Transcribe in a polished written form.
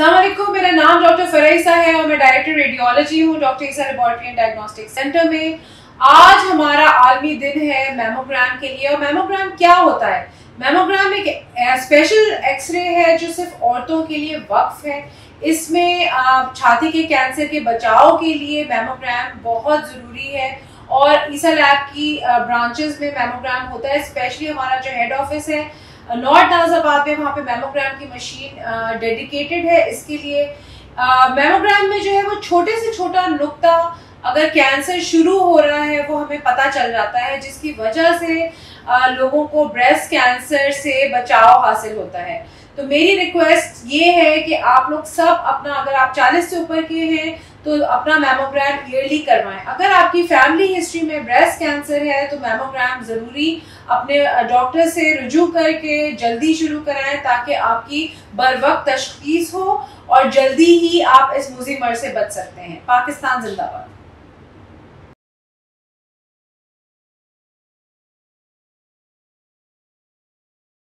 अस्सलाम वालेकुम, मेरा नाम डॉक्टर ईसा है और मैं डायरेक्टर रेडियोलॉजी हूँ doctor Isa laboratory and diagnostic centre में। आज हमारा आलमी दिन है मैमोग्राम के लिए। और मैमोग्राम क्या होता है? मैमोग्राम एक स्पेशल एक्सरे है जो सिर्फ औरतों के लिए वक्फ है। इसमें छाती के कैंसर के बचाव के लिए मैमोग्राम बहुत ज़रूरी है और ईसा लैब की ब्रांचेस में मैमोग्राम होता है। स्पेशली हमारा जो हेड ऑफिस है नॉर्थ नाज़िमाबाद में, वहाँ पे मैमोग्राम की मशीन डेडिकेटेड है इसके लिए। मैमोग्राम में जो है वो छोटे से छोटा नुक्ता अगर कैंसर शुरू हो रहा है वो हमें पता चल जाता है, जिसकी वजह से लोगों को ब्रेस्ट कैंसर से बचाव हासिल होता है। तो मेरी रिक्वेस्ट ये है कि आप लोग सब अपना, अगर आप 40 से ऊपर के हैं तो अपना मैमोग्राम ईयरली करवाएं। अगर आपकी फैमिली हिस्ट्री में ब्रेस्ट कैंसर है तो मैमोग्राम ज़रूरी अपने डॉक्टर से रुजू करके जल्दी शुरू कराएं ताकि आपकी बरवक्त तशखीस हो और जल्दी ही आप इस मुज़ी मर्ज़ से बच सकते हैं। पाकिस्तान जिंदाबाद।